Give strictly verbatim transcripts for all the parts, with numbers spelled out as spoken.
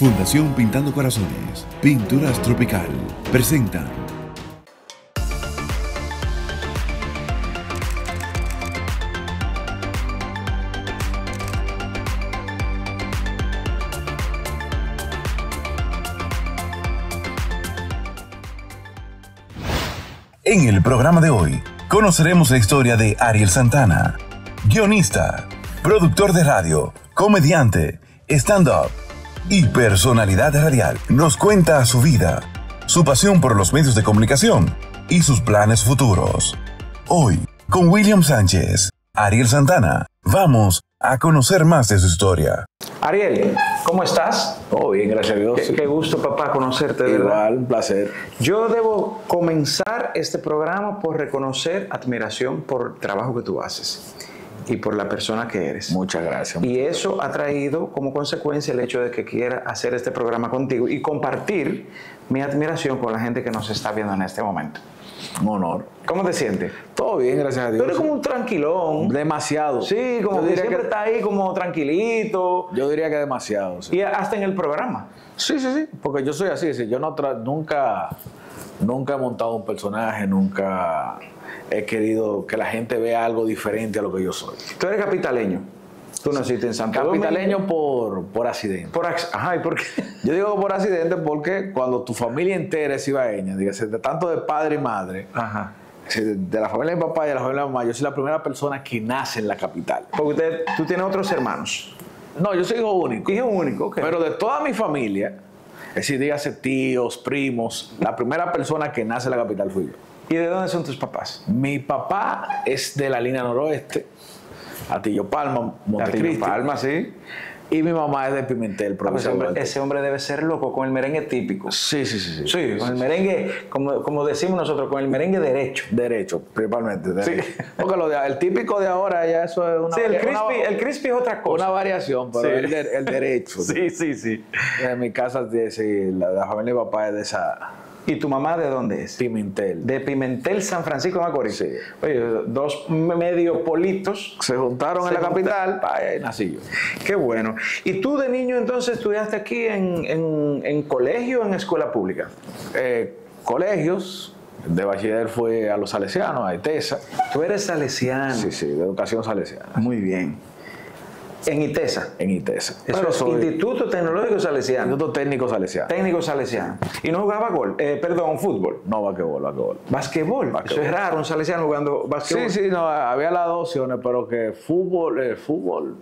Fundación Pintando Corazones, Pinturas Tropical, presenta. En el programa de hoy, conoceremos la historia de Ariel Santana, guionista, productor de radio, comediante, stand-up y personalidad radial. Nos cuenta su vida, su pasión por los medios de comunicación y sus planes futuros. Hoy, con William Sánchez, Ariel Santana, vamos a conocer más de su historia. Ariel, ¿cómo estás? Oh, bien, gracias a Dios. Qué, qué gusto, papá, conocerte. Igual, ¿verdad? Un placer. Yo debo comenzar este programa por reconocer admiración por el trabajo que tú haces y por la persona que eres. Muchas gracias. Y eso ha traído como consecuencia el hecho de que quiera hacer este programa contigo y compartir mi admiración con la gente que nos está viendo en este momento. Un honor. ¿Cómo te sientes? Todo bien, gracias a Dios. Tú eres como un tranquilón. Demasiado. Sí, como que siempre está ahí como tranquilito. Yo diría que demasiado. Sí. Y hasta en el programa. Sí, sí, sí. Porque yo soy así. Sí. Yo no tra nunca, nunca he montado un personaje, nunca he querido que la gente vea algo diferente a lo que yo soy. Tú eres capitaleño. Tú naciste en Santo Domingo. Capitaleño por, por accidente. Por, ajá, ¿y por qué? Yo digo por accidente porque cuando tu familia entera es ibaeña, dígase, tanto de padre y madre, ajá, de la familia de mi papá y de la familia de mi mamá, yo soy la primera persona que nace en la capital. Porque usted, tú tienes otros hermanos. No, yo soy hijo único. Hijo único, okay. Pero de toda mi familia, es decir, dígase tíos, primos, la primera persona que nace en la capital fui yo. ¿Y de dónde son tus papás? Mi papá es de la línea noroeste. Atillo Palma, Montecristi. Palma, sí. Y mi mamá es de Pimentel, profesor. Ah, ese, ese hombre debe ser loco con el merengue típico. Sí, sí, sí. Sí, sí con sí, el merengue, sí. como, como decimos nosotros, con el merengue derecho. Derecho, principalmente. Derecho. Sí. Porque lo de, el típico de ahora ya eso es una... Sí, el crispy, una, el crispy es otra cosa. Una variación, pero sí. el, de, el derecho. Sí, sí, sí. En mi casa, sí, la, la familia de papá es de esa... ¿Y tu mamá de dónde es? Pimentel. De Pimentel, San Francisco de Macorís. Sí. Oye, dos medio politos se juntaron se en la capital. Vaya, nací yo. Qué bueno. ¿Y tú de niño entonces estudiaste aquí en, en, en colegio o en escuela pública? Eh, colegios. De bachiller fue a los salesianos, a ITESA. Tú eres salesiano. Sí, sí, de educación salesiana. Muy bien. En ITESA. En ITESA. Eso es Instituto Tecnológico Salesiano. Instituto Técnico Salesiano. Técnico Salesiano. ¿Y no jugaba gol? Eh, perdón, fútbol. No, basquetbol, basquetbol. ¿Basquetbol? Eso es raro, un salesiano jugando basquetbol. Sí, sí, no, había las dos opciones, pero que fútbol, eh, fútbol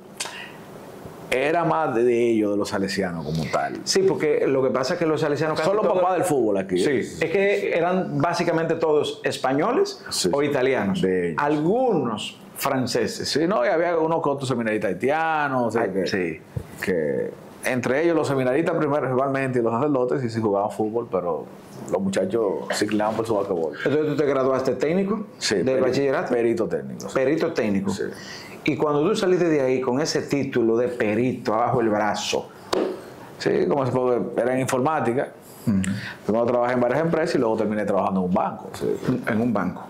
era más de ellos, de los salesianos como tal. Sí, porque lo que pasa es que los salesianos... Son los papás del fútbol aquí. Sí, es que eran básicamente todos españoles sí, o italianos. De ellos. Algunos... franceses. Sí, no, y había unos que otros seminaristas haitianos. Ay, que, sí. Que entre ellos los seminaristas primero, principalmente, y los sacerdotes, y sí jugaban fútbol, pero los muchachos ciclaban por su basquetbol. Entonces, ¿tú te graduaste técnico? Sí. ¿Del perito, bachillerato? Perito técnico. Sí. Perito técnico. Sí. Y cuando tú saliste de ahí con ese título de perito abajo el brazo. Sí, como se puede ver, era en informática. Uh-huh. Primero trabajé en varias empresas y luego terminé trabajando en un banco. Sí. En un banco.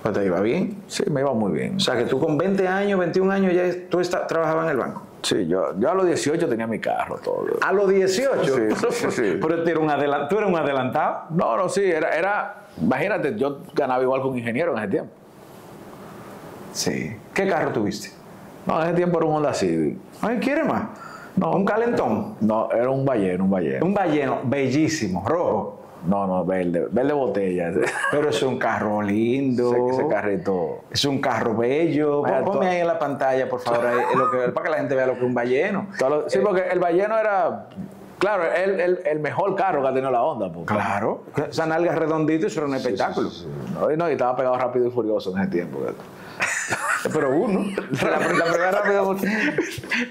¿Pues te iba bien? Sí, me iba muy bien. O sea, que tú con veinte años, veintiún años, ya tú está, trabajabas en el banco. Sí, yo, yo a los dieciocho tenía mi carro todo. ¿A los dieciocho? Sí, sí, sí, sí. ¿Pero tú eras un adelantado? No, no, sí. Era, era, imagínate, yo ganaba igual que un ingeniero en ese tiempo. Sí. ¿Qué carro tuviste? No, en ese tiempo era un Honda Civic. Ay, ¿quiere más? No. ¿Un calentón? No, era un balleno, un balleno. Un balleno, bellísimo, rojo. No, no, verde, verde botella. Pero es un carro lindo. Ese, ese carrito. Es un carro bello. Vaya, ponme ahí en la pantalla, por favor, ahí, lo que, para que la gente vea lo que es un balleno. Lo, sí, eh, porque el balleno era, claro, el, el, el mejor carro que ha tenido la Honda. Pues, claro. Claro. Esa nalga redondita y eso era un espectáculo. Sí, sí, sí. No, y, no, y estaba pegado Rápido y Furioso en ese tiempo. Pero uno. La, la primera Rápido Furioso.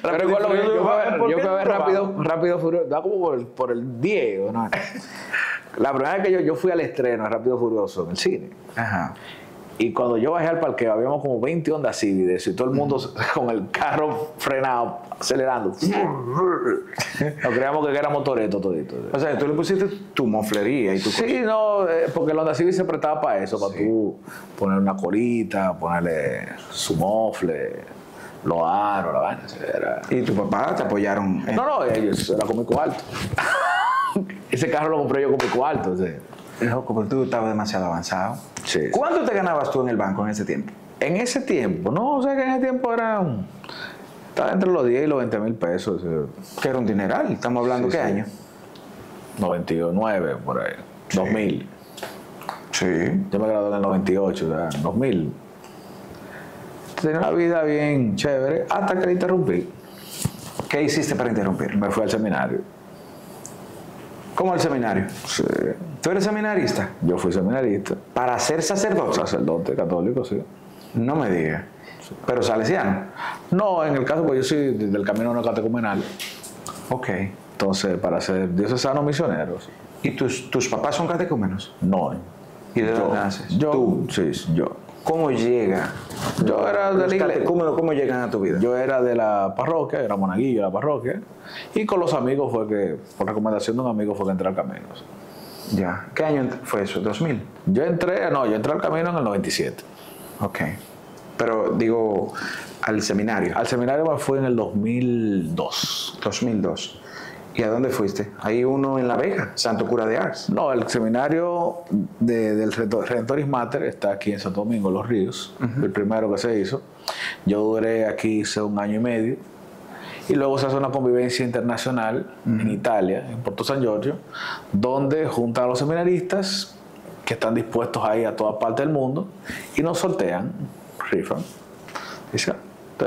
Pero igual lo yo, yo que ver Rápido, rápido Furioso. Da como por, por el diez, ¿no? La primera vez que yo, yo fui al estreno, Rápido Furioso, en el cine. Ajá. Y cuando yo bajé al parqueo, habíamos como veinte Honda Civic y todo el mundo mm. con el carro frenado, acelerando. Nos creíamos que era motoreto todito. O sea, tú le pusiste tu moflería y tu... Sí, cosa. No, porque el Honda Civic se prestaba para eso, para sí. Tú poner una colita, ponerle su mofle, Lo aro, la vaina. Era... ¿Y tu papá te apoyaron? En... No, no, ellos, era con mi cuarto. Ese carro lo compré yo con mi cuarto. O sea. Loco, pero tú estabas demasiado avanzado. Sí. ¿Cuánto te ganabas tú en el banco en ese tiempo? En ese tiempo, no, o sea que en ese tiempo era... Un... Estaba entre los diez y los veinte mil pesos. Que era un dineral. Estamos hablando, sí, ¿qué sí. año? noventa y nueve, por ahí. Sí. dos mil. Sí. Yo me gradué en el noventa y ocho, o sea, dos mil. Tenía una vida bien chévere hasta que la interrumpí. ¿Qué hiciste para interrumpir? Me fui al seminario. ¿Cómo al seminario? Sí. ¿Tú eres seminarista? Yo fui seminarista. ¿Para ser sacerdote? Sacerdote católico, sí. No me digas. Sí. ¿Pero salesiano? No, en el caso, pues yo soy del camino neocatecumenal. Ok. Entonces, para ser diocesano misionero. Sí. ¿Y tus, tus papás son catecúmenos? No. ¿Y de dónde naces? Yo. ¿Tú? Sí, yo. ¿Cómo llega? Yo era de la iglesia. ¿Cómo, ¿Cómo llegan a tu vida? Yo era de la parroquia, era monaguillo de la parroquia. Y con los amigos fue que, por recomendación de un amigo, fue que entré al camino. Ya. ¿Qué año fue eso? ¿dos mil? Yo entré, no, yo entré al camino en el noventa y siete. Ok. Pero, digo, al seminario. Al seminario me fui en el dos mil dos. dos mil dos. ¿Y a dónde fuiste? ¿Hay uno en La Vega, Santo Cura de Ars? No, el seminario de, del Redentoris Mater está aquí en Santo Domingo, Los Ríos, uh-huh. El primero que se hizo. Yo duré aquí, hice un año y medio, y luego se hace una convivencia internacional uh-huh. en Italia, en Puerto San Giorgio, donde juntan a los seminaristas que están dispuestos ahí a toda parte del mundo y nos sortean, rifan. Entonces,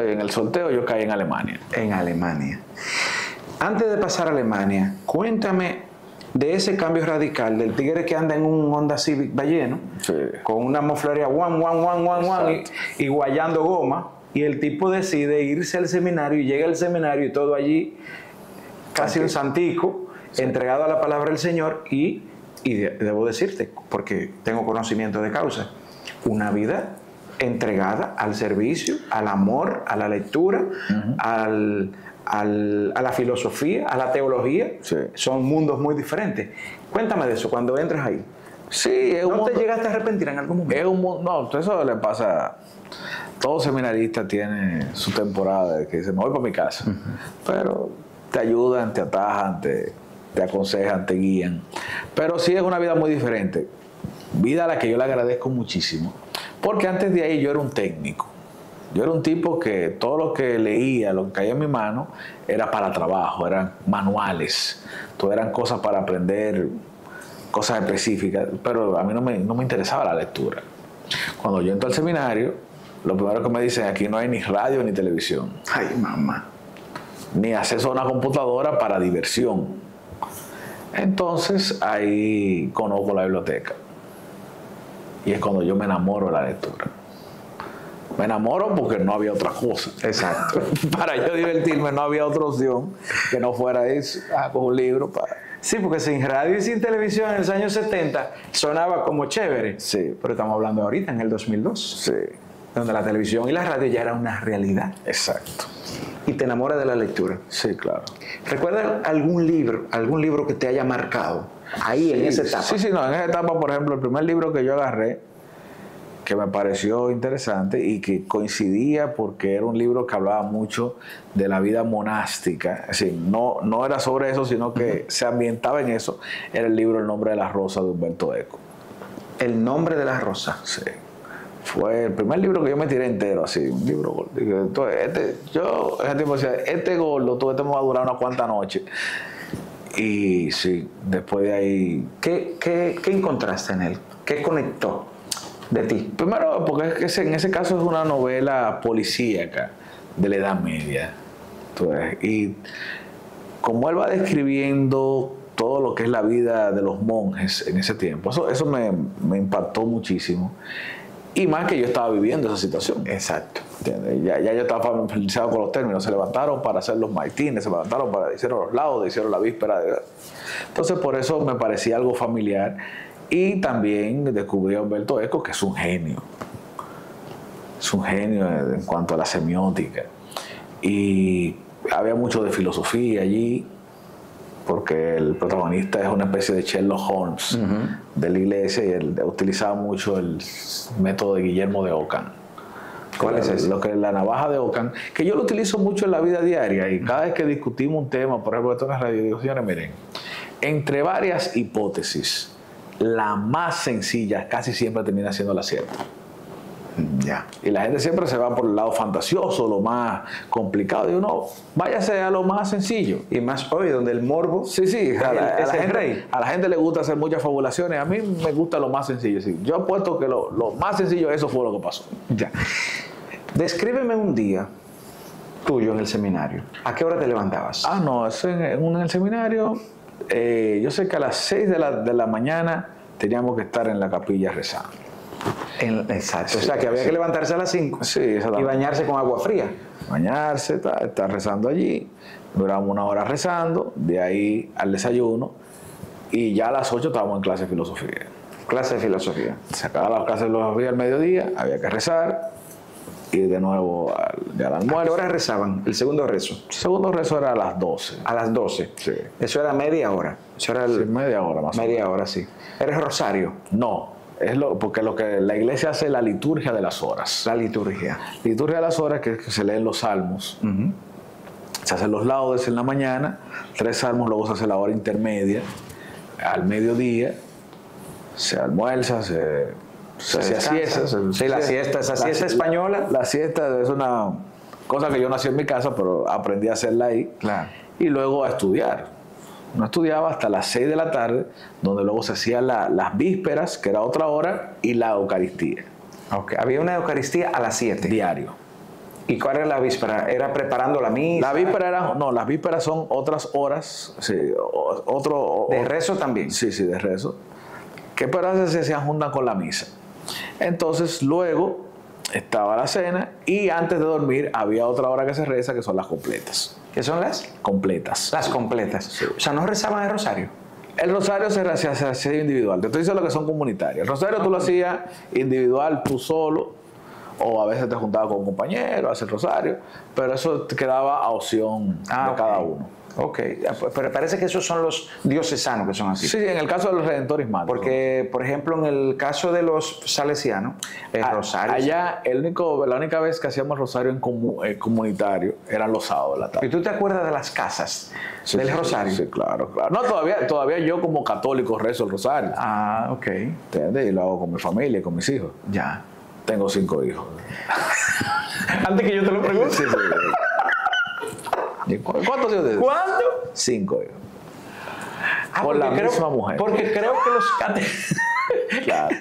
en el sorteo yo caí en Alemania. En Alemania. Antes de pasar a Alemania, cuéntame de ese cambio radical del tigre que anda en un Honda Civic balleno, sí. con una moflería guan, guan, guan, guan, guan, y, y guayando goma, y el tipo decide irse al seminario, y llega al seminario y todo allí, casi santico. Un santico, sí. entregado a la palabra del Señor, y, y de, debo decirte, porque tengo conocimiento de causa, una vida entregada al servicio, al amor, a la lectura, uh-huh. al... Al, a la filosofía, a la teología, sí. son mundos muy diferentes. Cuéntame de eso, cuando entras ahí. Sí, es ¿No un te mundo, llegaste a arrepentir en algún momento? Es un, no, eso le pasa. Todo seminarista tiene su temporada de que dice, me voy para mi casa. Uh-huh. Pero te ayudan, te atajan, te, te aconsejan, te guían. Pero sí es una vida muy diferente. Vida a la que yo le agradezco muchísimo. Porque antes de ahí yo era un técnico. Yo era un tipo que todo lo que leía, lo que caía en mi mano, era para trabajo, eran manuales. Todo eran cosas para aprender, cosas específicas, pero a mí no me, no me interesaba la lectura. Cuando yo entro al seminario, lo primero que me dicen, aquí no hay ni radio ni televisión. Ay, mamá. Ni acceso a una computadora para diversión. Entonces, ahí conozco la biblioteca. Y es cuando yo me enamoro de la lectura. Me enamoro porque no había otra cosa. Exacto. Para yo divertirme no había otra opción que no fuera eso. Ah, con un libro para... Sí, porque sin radio y sin televisión en los años setenta sonaba como chévere. Sí. Pero estamos hablando ahorita, en el dos mil dos. Sí. Donde la televisión y la radio ya era una realidad. Exacto. Y te enamoras de la lectura. Sí, claro. ¿Recuerdas algún libro, algún libro que te haya marcado ahí, sí, en esa etapa? Sí, sí, no. En esa etapa, por ejemplo, el primer libro que yo agarré que me pareció interesante y que coincidía porque era un libro que hablaba mucho de la vida monástica. Es decir, no, no era sobre eso, sino que uh-huh. se ambientaba en eso. Era el libro El nombre de las rosas, de Umberto Eco. El nombre de las rosas. Sí. Fue el primer libro que yo me tiré entero, así. Un libro. Entonces, este, yo ese tiempo decía, este gordo, todo este me va a durar unas cuantas noches. Y sí, después de ahí... ¿Qué, qué, qué encontraste en él? ¿Qué conectó de ti? Primero, porque es que en ese caso es una novela policíaca de la Edad Media. Entonces, y como él va describiendo todo lo que es la vida de los monjes en ese tiempo, eso, eso me, me impactó muchísimo. Y más que yo estaba viviendo esa situación. Exacto. Ya, ya yo estaba familiarizado con los términos. Se levantaron para hacer los maitines, se levantaron para hicieron los laudos, hicieron la víspera. De... Entonces, por eso me parecía algo familiar. Y también descubrí a Umberto Eco, que es un genio. Es un genio en cuanto a la semiótica. Y había mucho de filosofía allí, porque el protagonista es una especie de Sherlock Holmes uh-huh. de la iglesia, y él utilizaba mucho el método de Guillermo de Ockham. ¿Cuál es eso? Lo que es la navaja de Ockham, que yo lo utilizo mucho en la vida diaria y cada vez que discutimos un tema, por ejemplo, esto en las radiodiscusiones, miren, entre varias hipótesis, la más sencilla casi siempre termina siendo la cierta. Ya. Y la gente siempre se va por el lado fantasioso, lo más complicado. Y uno, váyase a lo más sencillo. Y más hoy, donde el morbo. Sí, sí, a la, a la, gente, a la gente le gusta hacer muchas fabulaciones. A mí me gusta lo más sencillo. Sí. Yo apuesto que lo, lo más sencillo, eso fue lo que pasó. Ya. Descríbeme un día tuyo en el seminario. ¿A qué hora te levantabas? Ah, no, eso en, en el seminario. Eh, yo sé que a las seis de la, de la mañana teníamos que estar en la capilla rezando. En, exacto, o sea que había sí. que levantarse a las cinco sí, y bañarse con agua fría. Bañarse, estar rezando allí. Duramos una hora rezando, de ahí al desayuno. Y ya a las ocho estábamos en clase de filosofía. Clase de filosofía. Se acababa la clase de filosofía al mediodía, había que rezar. Y de nuevo al, de al almuerzo. ¿A qué hora rezaban? El segundo rezo. El segundo rezo era a las doce. A las doce. Sí. Eso era media hora. Eso era el, sí, media hora más. Media hora, sí. ¿Eres rosario? No. Es lo, porque lo que la iglesia hace es la liturgia de las horas. La liturgia. Liturgia de las horas, que, que se leen los salmos. Uh-huh. Se hacen los laudes en la mañana, tres salmos, luego se hace la hora intermedia. Al mediodía se almuerza, se, se, se, se siesta. Se, sí, la siesta, esa siesta española. La, la siesta es una cosa que yo nací en mi casa, pero aprendí a hacerla ahí. Claro. Y luego a estudiar. No estudiaba hasta las seis de la tarde, donde luego se hacían la, las vísperas, que era otra hora, y la Eucaristía. Okay. Había una Eucaristía a las siete. Diario. ¿Y cuál era la víspera? ¿Era preparando la misa? La víspera era, no, las vísperas son otras horas. Sí, otro, ¿De rezo también? Sí, sí, de rezo. ¿Qué pasa si se juntan con la misa? Entonces, luego estaba la cena y antes de dormir había otra hora que se reza, que son las completas. ¿Qué son las? Completas. Las completas. Sí. O sea, ¿no rezaban el rosario? El rosario se hacía individual. Te estoy diciendo lo que son comunitarias. El rosario tú lo hacías individual, tú solo. O a veces te juntabas con un compañero, haces el rosario. Pero eso te quedaba a opción ah, de okay. cada uno. Ok. Pero parece que esos son los diocesanos que son así. Sí, en el caso de los redentores más. Porque, por ejemplo, en el caso de los salesianos, el a, rosario... Allá, el único, la única vez que hacíamos rosario en comu, eh, comunitario eran los sábados de la tarde. ¿Y tú te acuerdas de las casas sí, del sí, rosario? Sí, claro, claro. No, todavía, todavía yo como católico rezo el rosario. Ah, ok. ¿Entiendes? Y lo hago con mi familia y con mis hijos. Ya. Tengo cinco hijos. Antes que yo te lo pregunte. Sí, sí, sí. ¿Cuántos hijos tienes? ¿Cuántos? Cinco hijos. Ah, con la creo, misma mujer. Porque creo que los, cate... claro,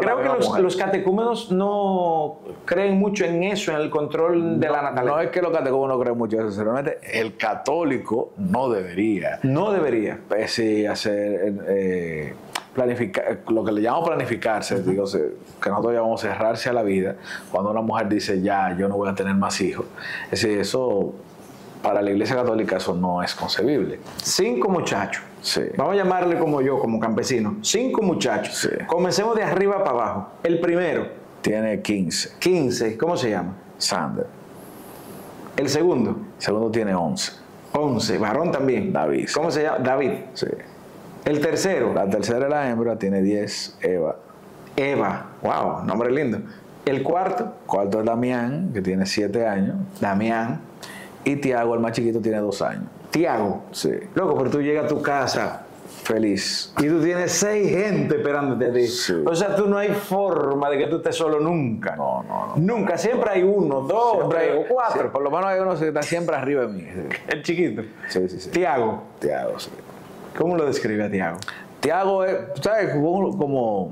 creo que los, los catecúmenos no creen mucho en eso, en el control de no, la natalidad. No es que los catecúmenos no creen mucho en eso, sinceramente el católico no debería. No debería. Sí, hacer... Eh, planificar, lo que le llamamos planificarse, digo, que nosotros llamamos cerrarse a la vida, cuando una mujer dice, ya, yo no voy a tener más hijos. Es decir, eso... Para la Iglesia Católica eso no es concebible. Cinco muchachos. Sí. Vamos a llamarle como yo, como campesino. Cinco muchachos. Sí. Comencemos de arriba para abajo. El primero. Tiene quince. quince. ¿Cómo se llama? Sander. ¿El segundo? El segundo tiene once. once. ¿Varón también? David. ¿Cómo se llama? David. Sí. ¿El tercero? La tercera es la hembra. Tiene diez. Eva. Eva. Wow. Nombre lindo. ¿El cuarto? Cuarto es Damián, que tiene siete años. Damián. Y Tiago, el más chiquito, tiene dos años. ¿Tiago? Sí. Loco, pero tú llegas a tu casa feliz. Y tú tienes seis gente esperándote a ti. Sí. O sea, tú no hay forma de que tú estés solo nunca. No, no, no. Nunca. Siempre hay uno, dos, siempre tres, hay, cuatro. Sí. Por lo menos hay uno que está siempre arriba de mí. Sí. El chiquito. Sí, sí, sí. Tiago. Tiago, sí. ¿Cómo lo describe a Tiago? Tiago es, ¿sabes? Como,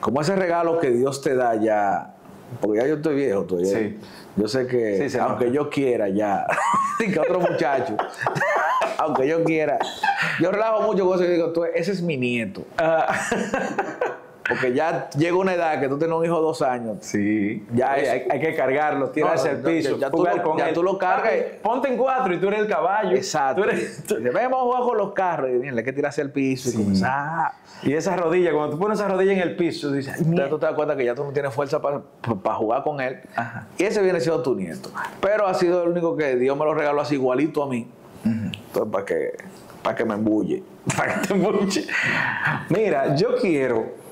como ese regalo que Dios te da ya. Porque ya yo estoy viejo todavía. Sí. Yo sé que, sí, aunque yo quiera ya, que otro muchacho, aunque yo quiera, yo relajo mucho con eso y digo, tú, ese es mi nieto. Porque ya llega una edad que tú tienes un hijo de dos años. Sí. Ya es, hay, hay que cargarlo, tirarse al no, no, piso. Ya, ya, tú, lo, con ya el, tú lo cargas. Ponte en cuatro y tú eres el caballo. Exacto. Tú eres, tú... Vamos a jugar con los carros. Y bien, le hay que tirarse al piso. Sí. Y comenzar. Y esas rodillas, cuando tú pones esas rodillas en el piso, tú dices, ya tú te das cuenta que ya tú no tienes fuerza para, para jugar con él. Ajá. Y ese viene siendo tu nieto. Pero ha sido el único que Dios me lo regaló así igualito a mí. Uh -huh. Entonces, para que, para que me embulle. Para que te embulle. Mira, yo quiero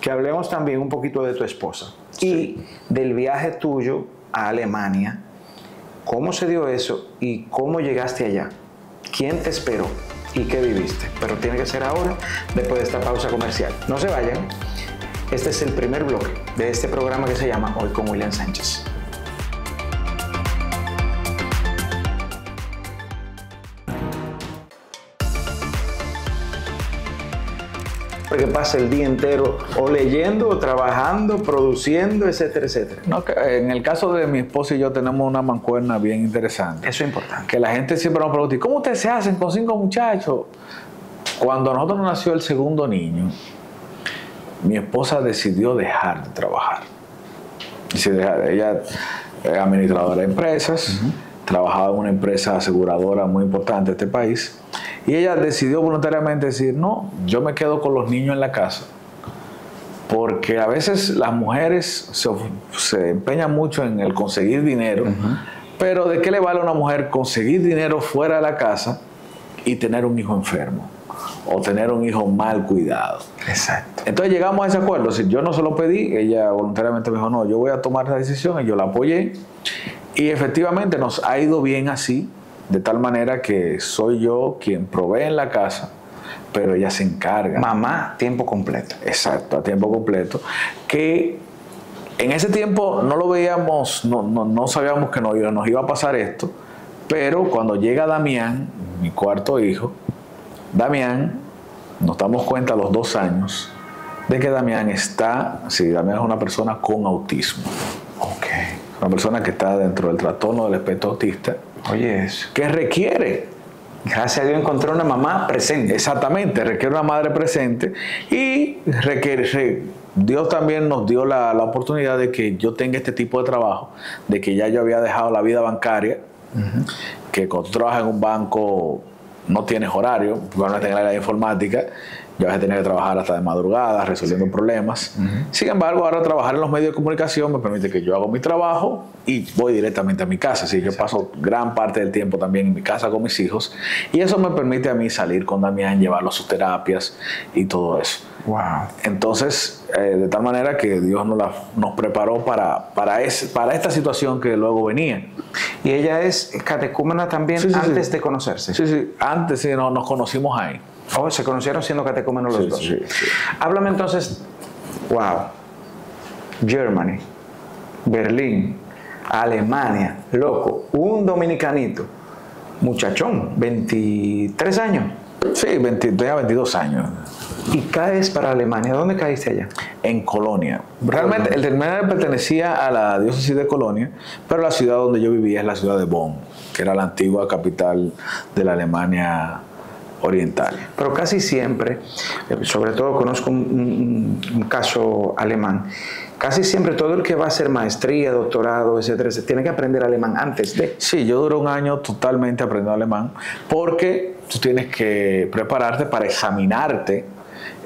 que hablemos también un poquito de tu esposa. sí. Y del viaje tuyo a Alemania, ¿cómo se dio eso y cómo llegaste allá? ¿Quién te esperó y qué viviste? Pero tiene que ser ahora, después de esta pausa comercial. No se vayan. Este es el primer bloque de este programa que se llama Hoy con William Sánchez. Porque pasa el día entero o leyendo, o trabajando, produciendo, etcétera, etcétera. No, en el caso de mi esposo y yo tenemos una mancuerna bien interesante. Eso es importante. Que la gente siempre nos pregunta, ¿cómo ustedes se hacen con cinco muchachos? Cuando a nosotros nació el segundo niño, mi esposa decidió dejar de trabajar. Ella es administradora de empresas, uh-huh. trabajaba en una empresa aseguradora muy importante de este país. Y ella decidió voluntariamente decir, no, yo me quedo con los niños en la casa. Porque a veces las mujeres se, se empeñan mucho en el conseguir dinero, uh-huh. pero ¿de qué le vale a una mujer conseguir dinero fuera de la casa y tener un hijo enfermo? O tener un hijo mal cuidado. Exacto. Entonces llegamos a ese acuerdo. Si yo no se lo pedí, ella voluntariamente me dijo, no, yo voy a tomar esa decisión y yo la apoyé. Y efectivamente nos ha ido bien así. De tal manera que soy yo quien provee en la casa, pero ella se encarga. Mamá, tiempo completo. Exacto, a tiempo completo. Que en ese tiempo no lo veíamos, no, no, no sabíamos que nos iba, nos iba a pasar esto, pero cuando llega Damián, mi cuarto hijo, Damián, nos damos cuenta a los dos años de que Damián está, sí, Damián es una persona con autismo. Ok. Una persona que está dentro del trastorno del espectro autista. Oye, eso. ¿Qué requiere? Gracias a Dios encontré una mamá presente. Exactamente, requiere una madre presente. Y requiere, Dios también nos dio la, la oportunidad de que yo tenga este tipo de trabajo, de que ya yo había dejado la vida bancaria, uh-huh. que cuando tú trabajas en un banco no tienes horario, porque no tienes la informática, ya vas a tener que trabajar hasta de madrugada resolviendo sí. problemas. Uh-huh. Sin embargo, ahora trabajar en los medios de comunicación me permite que yo hago mi trabajo y voy directamente a mi casa. Así que yo paso gran parte del tiempo también en mi casa con mis hijos. Y eso me permite a mí salir con Damián, llevarlo a sus terapias y todo eso. Wow. Entonces, eh, de tal manera que Dios nos, la, nos preparó para, para, ese, para esta situación que luego venía. ¿Y ella es catecúmena también sí, sí, antes sí. de conocerse? Sí, sí. Antes sí, no, nos conocimos ahí. Oh, se conocieron siendo catecúmenos los sí, dos. Sí, sí. Háblame entonces, wow, Germany, Berlín, Alemania, loco, un dominicanito, muchachón, veintitrés años. Sí, veinte, veintidós años. ¿Y caes para Alemania? ¿Dónde caíste allá? En Colonia. Realmente el terminal pertenecía a la diócesis de Colonia, pero la ciudad donde yo vivía es la ciudad de Bonn, que era la antigua capital de la Alemania oriental. Pero casi siempre, sobre todo conozco un, un, un caso alemán, casi siempre todo el que va a hacer maestría, doctorado, etcétera, etcétera, tiene que aprender alemán antes de... Sí, yo duré un año totalmente aprendiendo alemán porque tú tienes que prepararte para examinarte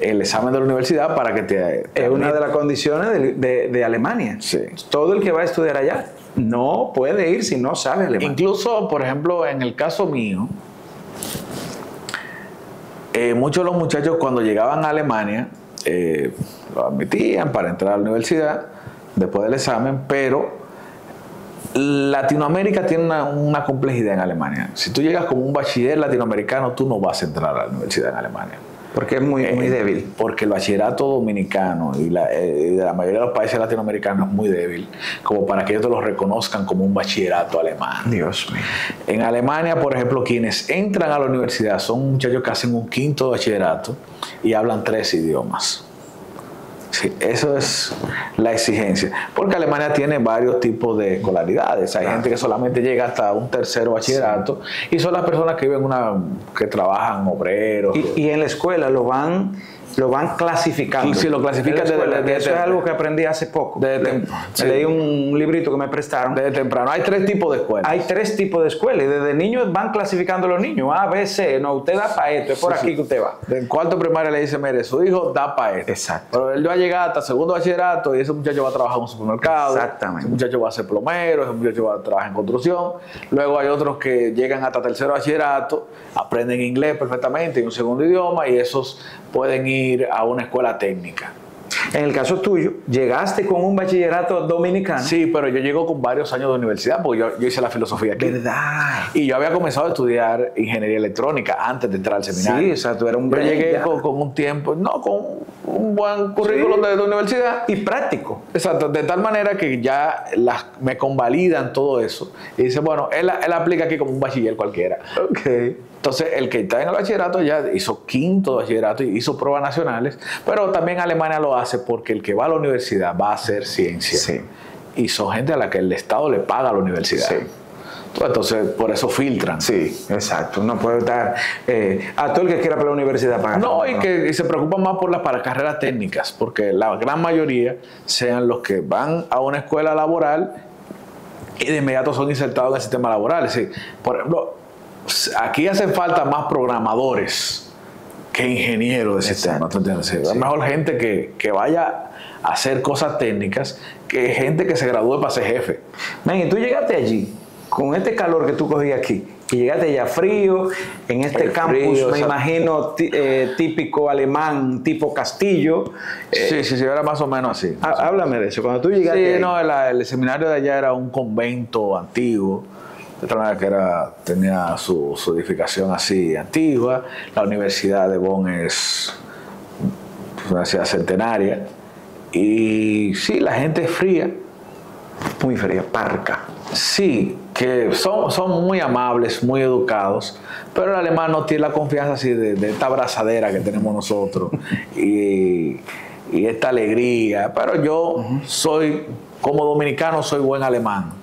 el examen de la universidad para que te... te es una de las condiciones de, de, de Alemania. Sí. Todo el que va a estudiar allá no puede ir si no sabe alemán. Incluso, por ejemplo, en el caso mío, Eh, muchos de los muchachos cuando llegaban a Alemania eh, lo admitían para entrar a la universidad después del examen, pero Latinoamérica tiene una, una complejidad en Alemania. Si tú llegas como un bachiller latinoamericano, tú no vas a entrar a la universidad en Alemania. Porque es muy, muy eh, débil. Porque el bachillerato dominicano y la, eh, de la mayoría de los países latinoamericanos es muy débil, como para que ellos te lo reconozcan como un bachillerato alemán. Dios mío. En Alemania, por ejemplo, quienes entran a la universidad son muchachos que hacen un quinto de bachillerato y hablan tres idiomas. Sí, eso es la exigencia. Porque Alemania tiene varios tipos de escolaridades. Hay gente que solamente llega hasta un tercero bachillerato sí. y son las personas que viven una, que trabajan obreros. Y, y en la escuela lo van, lo van clasificando. Sí, sí, lo clasifican desde de, de, de, Eso de, es algo que aprendí hace poco. De, de, de, sí. Leí un librito que me prestaron. Desde temprano. Hay tres tipos de escuelas. Hay tres tipos de escuelas. Y desde niños van clasificando a los niños. A, B, C. No, usted da para esto. Es por sí, aquí sí. que usted va. En cuarto primaria le dice, mire, su hijo da para esto. Exacto. Pero él va a llegar hasta segundo bachillerato y ese muchacho va a trabajar en un supermercado. Exactamente. Ese muchacho va a ser plomero. Ese muchacho va a trabajar en construcción. Luego hay otros que llegan hasta tercero bachillerato, aprenden inglés perfectamente y un segundo idioma y esos pueden ir a una escuela técnica. En el caso tuyo, llegaste con un bachillerato dominicano. Sí, pero yo llego con varios años de universidad, porque yo, yo hice la filosofía aquí. ¿Verdad? Y yo había comenzado a estudiar ingeniería electrónica antes de entrar al seminario. Sí, o sea, tú eras un... Yo llegué con, con un tiempo, no, con un buen currículum, sí, de la universidad. Y práctico. Exacto, de tal manera que ya las, me convalidan todo eso. Y dice, bueno, él, él aplica aquí como un bachiller cualquiera. Ok. Entonces, el que está en el bachillerato ya hizo quinto de bachillerato y hizo pruebas nacionales, pero también Alemania lo hace porque el que va a la universidad va a hacer ciencia. Sí. Y son gente a la que el Estado le paga a la universidad. Sí. Entonces, por eso filtran. Sí, exacto. No puede estar... Eh, a todo el que quiera para la universidad paga. No, y que y se preocupan más por las para carreras técnicas, porque la gran mayoría sean los que van a una escuela laboral y de inmediato son insertados en el sistema laboral. Es decir, por ejemplo... Aquí hacen falta más programadores que ingenieros de sistema. Sí. Mejor gente que, que vaya a hacer cosas técnicas que gente que se gradúe para ser jefe. Man, y tú llegaste allí, con este calor que tú cogías aquí, y llegaste allá frío, en este campus, me imagino, eh, típico alemán, tipo castillo. Eh, sí, sí, sí, era más o menos así. Háblame de eso. Cuando tú llegaste... Sí, no, el, el seminario de allá era un convento antiguo. De tal manera que era, tenía su, su edificación así antigua. La Universidad de Bonn es una universidad centenaria. Y sí, la gente es fría. Muy fría, parca. Sí, que son, son muy amables, muy educados. Pero el alemán no tiene la confianza así de, de esta abrazadera que tenemos nosotros. y, y esta alegría. Pero yo soy, como dominicano, soy buen alemán.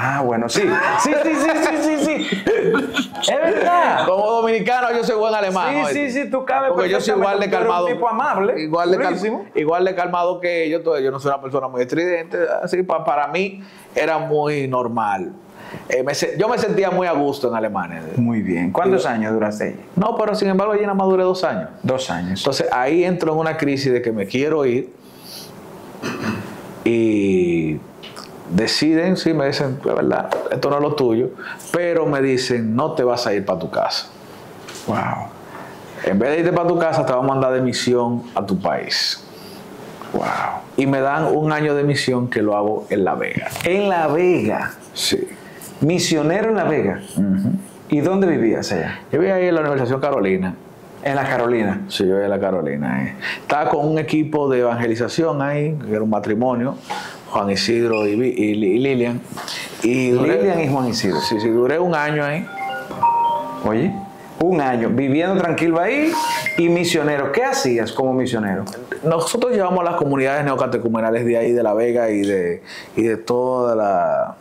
Ah, bueno, sí. Sí, sí, sí, sí, sí, sí. Es verdad. Como dominicano yo soy buen alemán. Sí, oíste. Sí, sí, tú cabes. Porque yo soy igual de calmado. Un tipo amable. Igual de, cal, igual de calmado que ellos. Yo no soy una persona muy estridente. Así, para, para mí era muy normal. Eh, me, yo me sentía muy a gusto en Alemania. Muy bien. ¿Cuántos Digo, años duraste ahí? No, pero sin embargo allí nada más duré dos años. Dos años. Entonces ahí entro en una crisis de que me quiero ir. Y... deciden, sí, me dicen, la verdad, esto no es lo tuyo, pero me dicen, no te vas a ir para tu casa. Wow. En vez de irte para tu casa, te vamos a mandar de misión a tu país. Wow. Y me dan un año de misión que lo hago en La Vega. ¿En La Vega? Sí. ¿Misionero en La Vega? Uh-huh. ¿Y dónde vivías allá? Yo vivía ahí en la Universidad Carolina. ¿En la Carolina? Sí, yo vivía en la Carolina. Eh. Estaba con un equipo de evangelización ahí, que era un matrimonio. Juan Isidro y, y, y Lilian. Y duré, Lilian y Juan Isidro. Sí, sí, duré un año ahí. Oye, un año, viviendo tranquilo ahí y misionero. ¿Qué hacías como misionero? Nosotros llevamos a las comunidades neocatecumenales de ahí, de La Vega y de, y de todas la,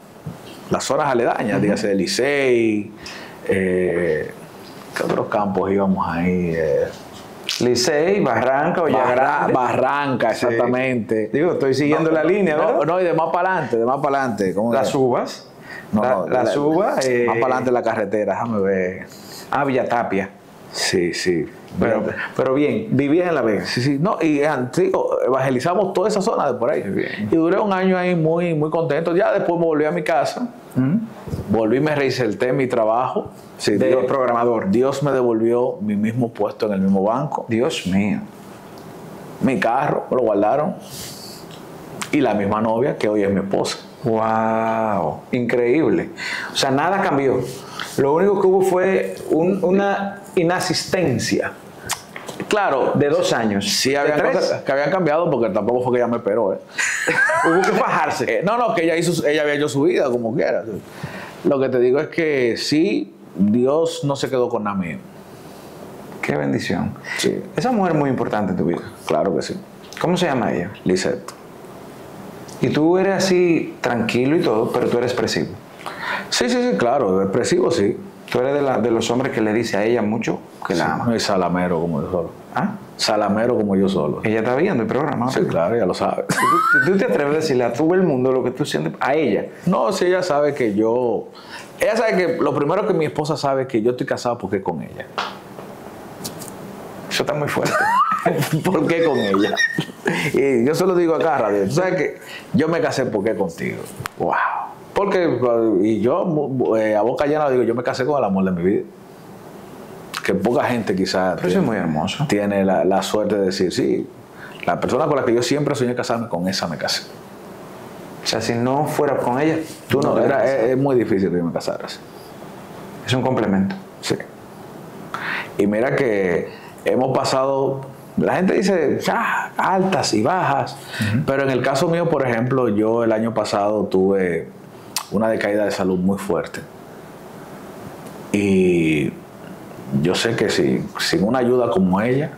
las zonas aledañas, uh-huh. Dígase de Licey, eh, ¿qué otros campos íbamos ahí? Eh, Licey, Barranca, o Barra, Barranca, exactamente. Sí. Digo, estoy siguiendo no, la línea, ¿verdad? No, no, y de más para adelante, de más para adelante. ¿Las Uvas? No, la, no, las la, Uvas. Eh, más para adelante la carretera, déjame ver. Ah, Villatapia. Sí, sí. Pero, pero bien, vivías en La Vega. Sí, sí. No, y digo, evangelizamos toda esa zona de por ahí. Bien. Y duré un año ahí muy, muy contento. Ya después me volví a mi casa. ¿Mm? Volví, me reinserté en mi trabajo. Sí, de Dios, programador. Dios me devolvió mi mismo puesto en el mismo banco. Dios mío. Mi carro, me lo guardaron. Y la misma novia que hoy es mi esposa. ¡Wow! Increíble. O sea, nada cambió. Lo único que hubo fue un, una inasistencia. Claro. De dos años. Sí, había cosas que habían cambiado porque tampoco fue que ella me esperó. ¿eh? Hubo que fajarse. Eh, no, no, que ella, hizo, ella había hecho su vida como quiera. Lo que te digo es que sí, Dios no se quedó con nada mío. Qué bendición. Sí. Esa mujer es muy importante en tu vida. Claro que sí. ¿Cómo se llama ella? Lisette. Y tú eres así tranquilo y todo, pero tú eres expresivo. Sí, sí, sí, claro, expresivo sí. Tú eres de, la, de los hombres que le dice a ella mucho que sí, la ama. Es salamero como yo solo. ¿Ah? Salamero como yo solo. Ella está viendo el programa. Sí, claro, ella lo sabe. ¿Tú, tú te atreves a decirle a todo el mundo lo que tú sientes a ella? No, sí, ella sabe que yo... Ella sabe que lo primero que mi esposa sabe es que yo estoy casado porque es con ella. Eso está muy fuerte. ¿Por qué con ella? Y yo se lo digo acá, Radio. Tú sabes que yo me casé porque contigo. ¡Wow! Porque, y yo eh, a boca llena digo, yo me casé con el amor de mi vida. Que poca gente quizás... Pero tiene, eso es muy hermoso. Tiene la, la suerte de decir, sí, La persona con la que yo siempre soñé casarme, con esa me casé. O sea, si no fuera con ella, tú no, no era, es, es muy difícil que me casaras. Es un complemento. Sí. Y mira que hemos pasado, la gente dice, ah, altas y bajas, uh-huh. pero en el caso mío, por ejemplo, yo el año pasado tuve una decaída de salud muy fuerte. Y yo sé que si, sin una ayuda como ella,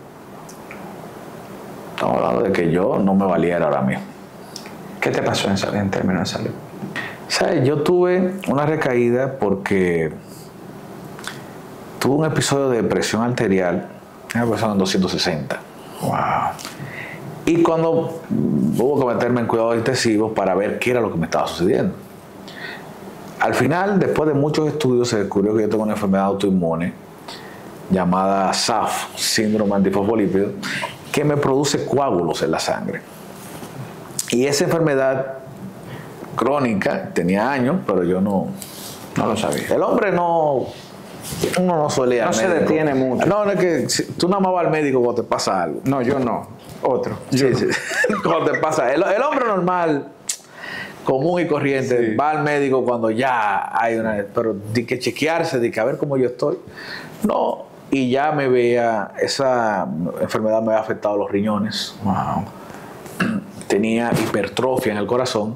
estamos hablando de que yo no me valiera ahora mismo. ¿Qué te pasó en, en términos de salud? ¿Sabes? Yo tuve una recaída porque tuve un episodio de presión arterial, una persona en doscientos sesenta. ¡Wow! Y cuando hubo que meterme en cuidados intensivos para ver qué era lo que me estaba sucediendo. Al final, después de muchos estudios, se descubrió que yo tengo una enfermedad autoinmune llamada S A F, síndrome antifosfolípido, que me produce coágulos en la sangre. Y esa enfermedad crónica, tenía años, pero yo no, no lo sabía. El hombre no, uno no suele ir al médico. No se detiene mucho. No, no es que si, tú nada más vas al médico cuando te pasa algo. No, yo no. Otro. Yo sí, no. sí. Cuando te pasa. El, el hombre normal, común y corriente, sí. va al médico cuando ya hay una... Pero de que chequearse, de que a ver cómo yo estoy. No, y ya me veía... Esa enfermedad me había afectado los riñones. Wow. Tenía hipertrofia en el corazón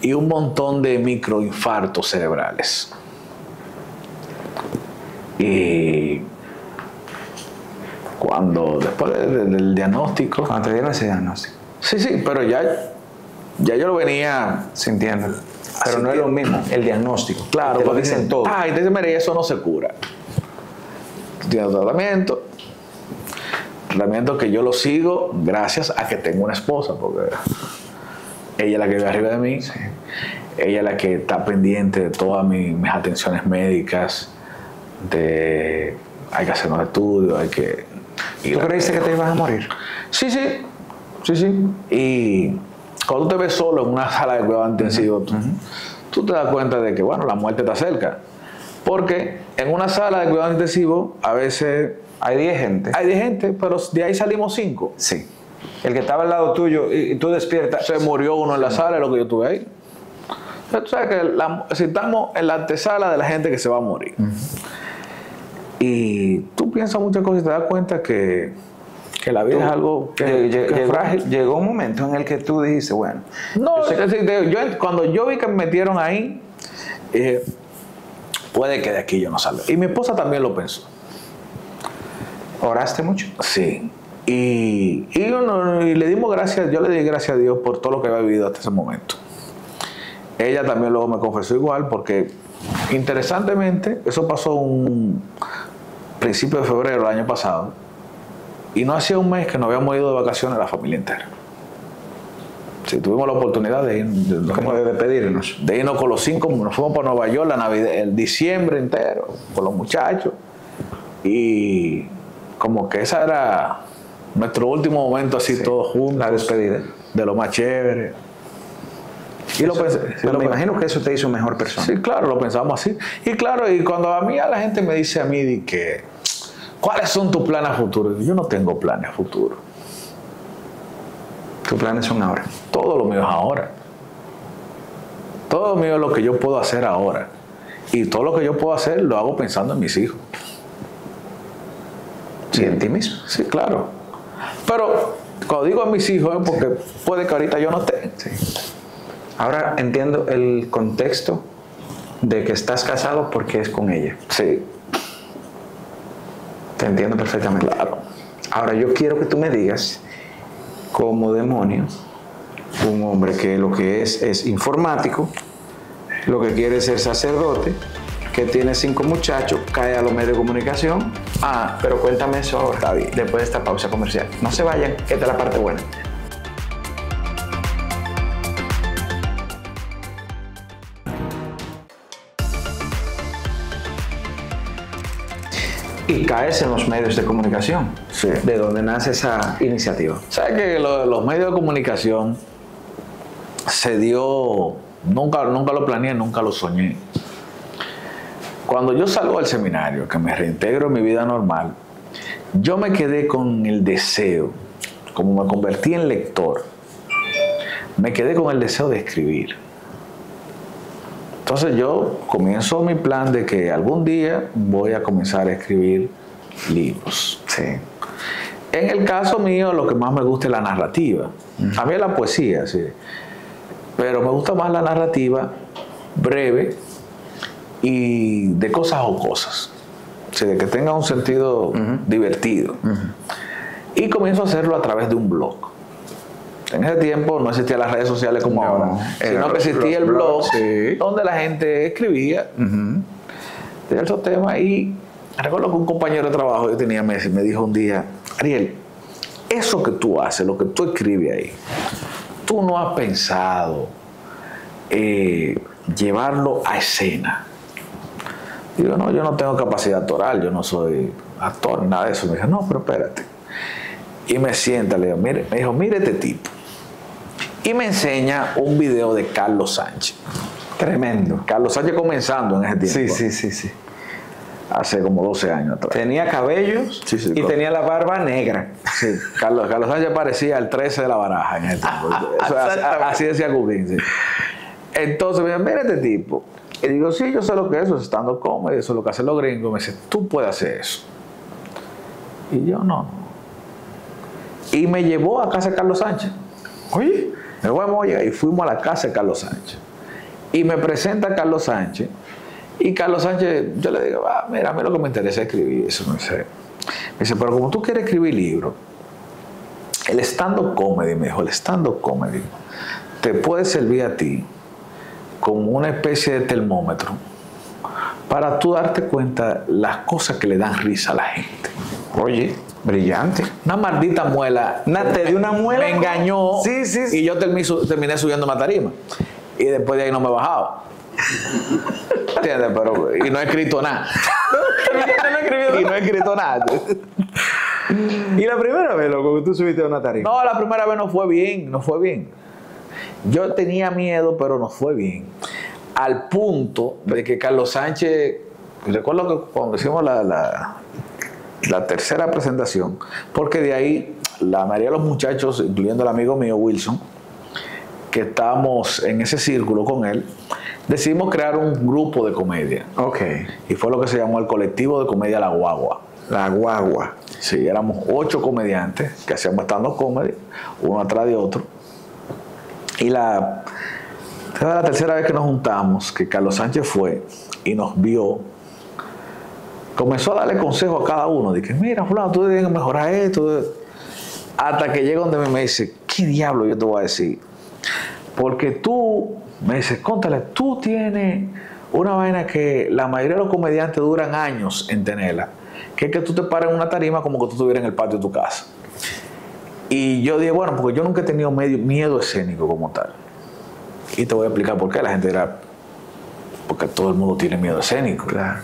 y un montón de microinfartos cerebrales. Y cuando, después del, del diagnóstico... Cuando te dieron ese diagnóstico. Sí, sí, pero ya, ya yo lo venía sintiendo. Pero no es lo mismo, el diagnóstico. Claro, te lo dicen todo. Ah, y te dicen, mira, eso no se cura. Tienes tratamiento. Tratamiento que yo lo sigo gracias a que tengo una esposa, porque ella es la que vive arriba de mí, sí. ella es la que está pendiente de todas mis, mis atenciones médicas, de hay que hacer unos estudios, hay que... ¿Tú creíste que te ibas a morir? Sí, sí, sí, sí. Y cuando tú te ves solo en una sala de cuidados intensivos, uh-huh. tú, tú te das cuenta de que, bueno, la muerte está cerca, porque en una sala de cuidados intensivos a veces... Hay diez gente. Hay diez gente, pero de ahí salimos cinco. Sí. El que estaba al lado tuyo y, y tú despiertas. Se murió uno en la sala, es lo que yo tuve ahí. Pero tú sabes que la, si estamos en la antesala de la gente que se va a morir. Uh-huh. Y tú piensas muchas cosas y te das cuenta que, que la vida tú, es algo que, ll ll que es frágil. Llegó un momento en el que tú dijiste, bueno. No, yo sé que... yo, yo, cuando yo vi que me metieron ahí, dije, puede que de aquí yo no salga. Y mi esposa también lo pensó. ¿Oraste mucho? Sí. Y, y, uno, y le dimos gracias, yo le di gracias a Dios por todo lo que había vivido hasta ese momento. Ella también luego me confesó igual, porque interesantemente, eso pasó un principio de febrero del año pasado, y no hacía un mes que nos habíamos ido de vacaciones la familia entera. Sí, tuvimos la oportunidad de ir, de, como de despedirnos. De irnos con los cinco, nos fuimos para Nueva York la Navidad, el diciembre entero, con los muchachos, y... Como que ese era nuestro último momento así, sí, todos juntos. La despedida. De lo más chévere. Y eso, lo pensé, sí, lo me imagino que eso te hizo mejor persona. Sí, claro, lo pensamos así. Y claro, y cuando a mí a la gente me dice a mí de que, ¿cuáles son tus planes futuros? Yo no tengo planes futuros. ¿Tus planes son ahora? Todo lo mío es ahora. Todo lo mío es lo que yo puedo hacer ahora. Y todo lo que yo puedo hacer lo hago pensando en mis hijos. Sí, en ti mismo. Sí, claro. Pero cuando digo a mis hijos es porque sí. puede que ahorita yo no esté. Sí. Ahora entiendo el contexto de que estás casado porque es con ella. Sí. Te entiendo perfectamente. Claro. Ahora yo quiero que tú me digas, como demonio, un hombre que lo que es es informático, lo que quiere es ser sacerdote, que tiene cinco muchachos, cae a los medios de comunicación. Ah, pero cuéntame eso ahora, David, después de esta pausa comercial. No se vayan, que esta es la parte buena. Y caes en los medios de comunicación. Sí. ¿De dónde nace esa iniciativa? ¿Sabes que lo, los medios de comunicación se dio... Nunca, nunca lo planeé, nunca lo soñé. Cuando yo salgo del seminario, que me reintegro en mi vida normal, yo me quedé con el deseo como me convertí en lector, me quedé con el deseo de escribir. Entonces yo comienzo mi plan de que algún día voy a comenzar a escribir libros. Sí. En el caso mío, lo que más me gusta es la narrativa. Uh-huh. A mí es la poesía, sí. Pero me gusta más la narrativa breve y de cosas jocosas. O sea, de que tenga un sentido uh-huh. divertido. Uh-huh. Y comienzo a hacerlo a través de un blog. En ese tiempo no existían las redes sociales como no, ahora, sino que existía el blog, blog sí. donde la gente escribía uh-huh. de esos temas. Y recuerdo que un compañero de trabajo que tenía me, me dijo un día, Ariel, eso que tú haces, lo que tú escribes ahí, tú no has pensado eh, llevarlo a escena. Digo, no, yo no tengo capacidad actoral, yo no soy actor, nada de eso. Me dijo, no, pero espérate. Y me sienta, le digo, mire, me dijo, mire este tipo. Y me enseña un video de Carlos Sánchez. Tremendo. Carlos Sánchez comenzando en ese tiempo. Sí, sí, sí, sí. Hace como doce años atrás. Tenía cabellos sí, sí, y claro. tenía la barba negra. Sí. Carlos, Carlos Sánchez parecía el trece de la baraja en ese tiempo. Eso, así decía Gubín. Sí. Entonces me dijo, mire este tipo. Y digo, sí, yo sé lo que es eso, estando comedy, eso es lo que hacen los gringos. Me dice, tú puedes hacer eso. Y yo no. Y me llevó a casa de Carlos Sánchez. Oye, me voy a y fuimos a la casa de Carlos Sánchez. Y me presenta a Carlos Sánchez. Y Carlos Sánchez, yo le digo, ah, mira, a mí lo que me interesa es escribir eso, no sé. Me dice, pero como tú quieres escribir libros, el stand-up comedy, me dijo, el stand-up comedy te puede servir a ti como una especie de termómetro para tú darte cuenta las cosas que le dan risa a la gente. Oye. Brillante. Una maldita muela. Te dio una muela. Me engañó. Sí, sí, sí. Y yo terminé, terminé subiendo una tarima. Y después de ahí no me he bajado. ¿Entiendes? Pero, y no he escrito nada. y no he escrito nada. ¿Y la primera vez, loco, que tú subiste a una tarima? No, la primera vez no fue bien. No fue bien. Yo tenía miedo, pero no fue bien. Al punto de que Carlos Sánchez... Recuerdo que cuando hicimos la... la la tercera presentación, porque de ahí la mayoría de los muchachos, incluyendo el amigo mío Wilson, que estábamos en ese círculo con él, decidimos crear un grupo de comedia. Ok. Y fue lo que se llamó el colectivo de comedia La Guagua. La Guagua. Sí, éramos ocho comediantes que hacíamos stand-up comedy, uno atrás de otro. Y la, la tercera vez que nos juntamos, que Carlos Sánchez fue y nos vio, comenzó a darle consejos a cada uno. Dije, mira, fulano, tú tienes que mejorar esto. Hasta que llega donde me dice, ¿qué diablo yo te voy a decir? Porque tú, me dices, contale, tú tienes una vaina que la mayoría de los comediantes duran años en tenerla. Que es que tú te pares en una tarima como que tú estuvieras en el patio de tu casa. Y yo dije, bueno, porque yo nunca he tenido medio, miedo escénico como tal. Y te voy a explicar por qué. La gente dirá, porque todo el mundo tiene miedo escénico. Claro.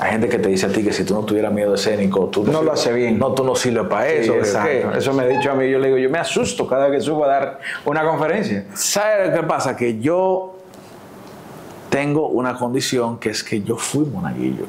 Hay gente que te dice a ti que si tú no tuvieras miedo escénico, tú no, no lo haces bien. No, tú no sirves para eso. Sí, exacto. Eso me ha dicho a mí. Yo le digo, yo me asusto cada vez que subo a dar una conferencia. ¿Sabes qué pasa? Que yo tengo una condición que es que yo fui monaguillo.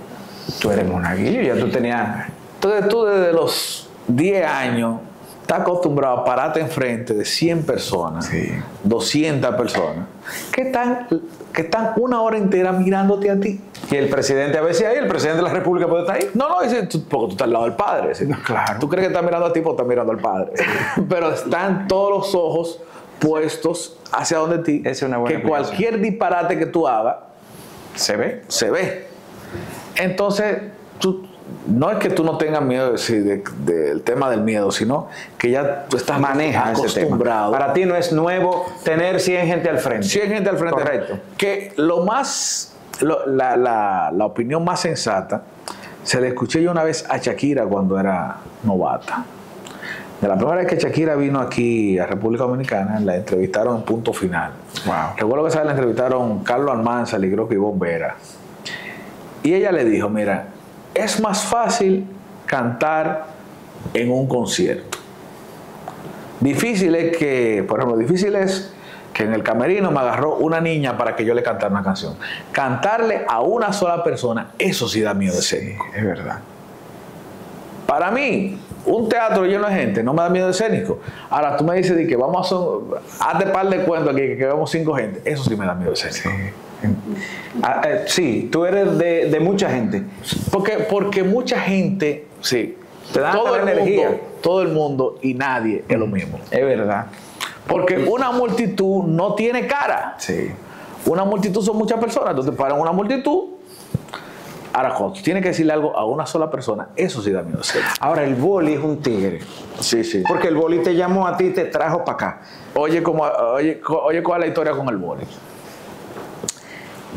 Tú eres monaguillo, ya tú tenías... Entonces tú desde los diez años estás acostumbrado a pararte enfrente de cien personas, sí. doscientas personas, que están... que están una hora entera mirándote a ti. Y el presidente a veces ahí, el presidente de la República puede estar ahí. No, no, dice, tú, porque tú estás al lado del padre. Dice, no, claro. Tú crees que estás mirando a ti porque estás mirando al padre. Pero están todos los ojos puestos hacia donde ti. Es una buena que aplicación. Cualquier disparate que tú hagas, se ve. Se ve. Entonces, tú, no es que tú no tengas miedo sí, de, de, del tema del miedo, sino que ya tú estás maneja acostumbrado. Para ti no es nuevo tener cien gente al frente. cien gente al frente. Correcto. Que lo más, lo, la, la, la opinión más sensata, se le escuché yo una vez a Shakira cuando era novata. De la primera vez que Shakira vino aquí a República Dominicana, la entrevistaron en Punto Final. Wow. Recuerdo que esa vez la entrevistaron Carlos Almanzar y creo que Ivonne Vera. Y ella le dijo, mira, es más fácil cantar en un concierto. Difícil es que, por ejemplo, difícil es que en el camerino me agarró una niña para que yo le cantara una canción. Cantarle a una sola persona, eso sí da miedo escénico. Sí, es verdad. Para mí, un teatro lleno de gente, no me da miedo escénico. Ahora tú me dices de que vamos a son, hazte par de cuentos aquí, que quedamos cinco gente. Eso sí me da miedo escénico. Sí, ah, eh, sí tú eres de, de mucha gente. Porque, porque mucha gente, sí, te da toda la energía. Mundo, todo el mundo y nadie es lo mismo. Es verdad. Porque una multitud no tiene cara. Sí. Una multitud son muchas personas. Entonces, para una multitud, ahora, cuando tú tienes que decirle algo a una sola persona, eso sí da miedo. Ahora, el boli es un tigre. Sí, sí. Porque el boli te llamó a ti y te trajo para acá. Oye, como, oye, oye, ¿cuál es la historia con el boli?